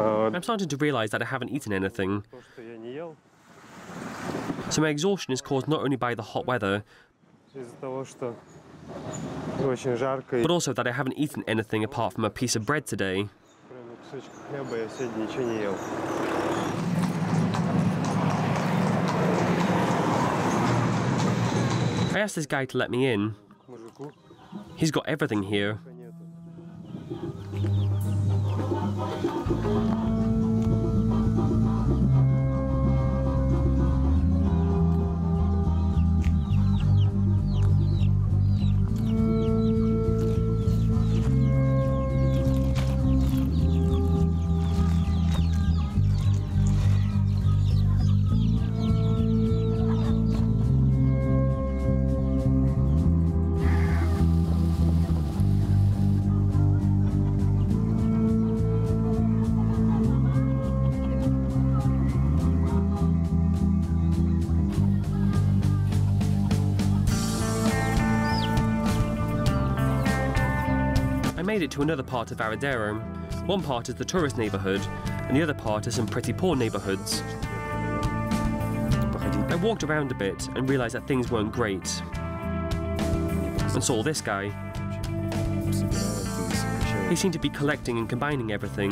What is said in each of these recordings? I'm starting to realise that I haven't eaten anything. So my exhaustion is caused not only by the hot weather, but also that I haven't eaten anything apart from a piece of bread today. I asked this guy to let me in. He's got everything here. Made it to another part of Varadero. One part is the tourist neighbourhood, and the other part is some pretty poor neighbourhoods. I walked around a bit and realised that things weren't great, and saw this guy. He seemed to be collecting and combining everything.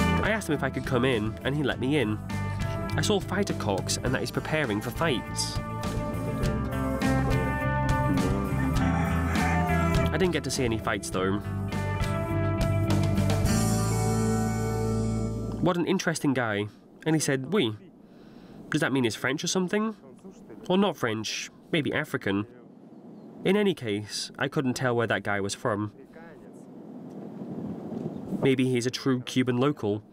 I asked him if I could come in, and he let me in. I saw fighter cocks and that he's preparing for fights. I didn't get to see any fights though. What an interesting guy. And he said, oui. Does that mean he's French or something? Or not French, maybe African. In any case, I couldn't tell where that guy was from. Maybe he's a true Cuban local.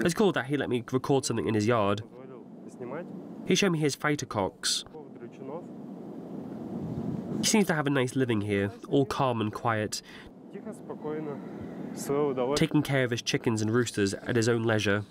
It's cool that he let me record something in his yard. He showed me his fighter cocks. He seems to have a nice living here, all calm and quiet, taking care of his chickens and roosters at his own leisure.